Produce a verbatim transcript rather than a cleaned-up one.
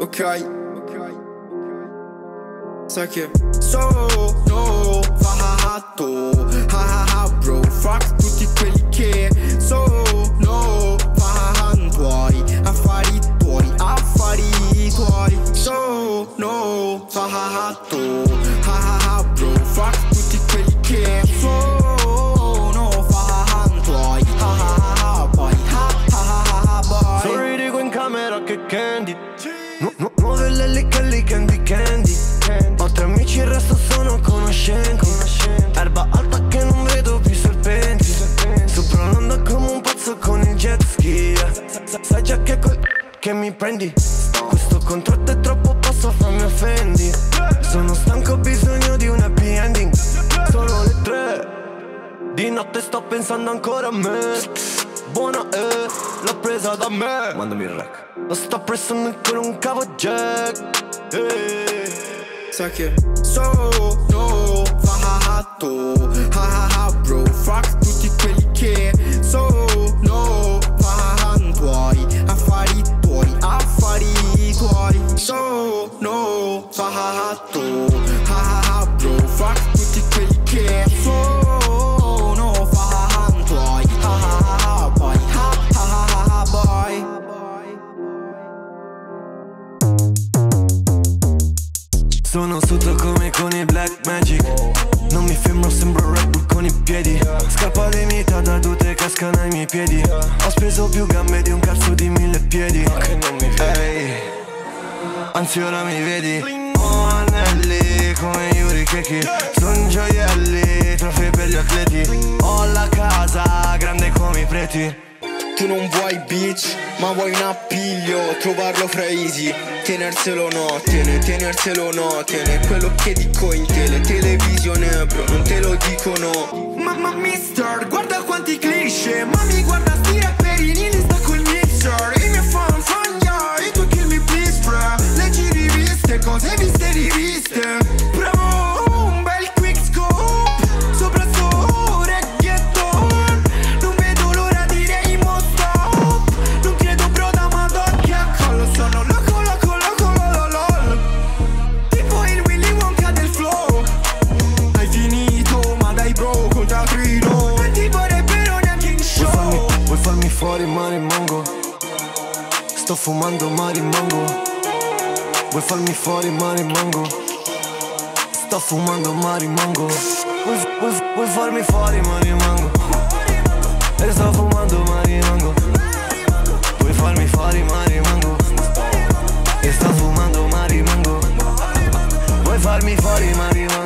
Ok, ok, sai che sono fatto, ah ah ah bro, fuck tutti quelli che sono tuoi, affari tuoi, affari tuoi, sono fatto, ah ah ah bro, fuck tutti quelli che sono tuoi, ah ah boy, ah ah boy. Sorry dico in camera che candy, muove le licche lì candy candy. Ho tre amici il resto sono conoscenti, erba alta che non vedo più serpenti, sopra l'onda come un pazzo con il jet ski. Sai già che col che mi prendi, questo contratto è troppo basso fa mi offendi. Sono stanco, ho bisogno di un happy ending. Sono le tre di notte sto pensando ancora a me. Buona eh, l'ho presa da me. Mandami il rack. Lo sto pressando con un cavo jack. Eh. Sai che sono fatto, ah ah ah bro, fuck tutti quelli che sono tuoi, affari tuoi, affari tuoi, sono fatto, ah ah ah bro, fuck tutti quelli che sono. Sono sotto come con i Black Magic, non mi fermo, sembro Redbull con i piedi. Scarpa limitata, tutte cascano ai miei piedi. Ho speso più gambe di un cazzo di mille piedi. Ehi, anzi ora mi vedi. Ho anelli come Yury Chechi, son gioielli, trofei per gli atleti. Ho la casa grande come i preti. Tu non vuoi bitch, ma vuoi un appiglio, trovarlo fra easy. Tenerselo no, tiene, tenerselo no, tiene. Quello che dico in tele, televisione bro, non te lo dicono. Mamma mister, guarda quanti cliché. Mami guarda sti rapperini, li sta col mixer. E mi fan fagna, e tu kill me please fra. Leggi riviste, cose viste riviste. Bravo, un bel quick scope, sopra sto reggaeton. Non vedo l'ora di Rainbow Stop. Non credo bro da Madonna che a collo sono loco. Fuori ma rimango, sto fumando ma rimango. Vuoi farmi fuori ma rimango, sto fumando ma rimango. Vuoi, vuoi, vuoi farmi fuori ma rimango, e sto fumando ma rimango. Vuoi farmi fuori ma rimango, e sto fumando ma rimango. Vuoi farmi fuori ma rimango.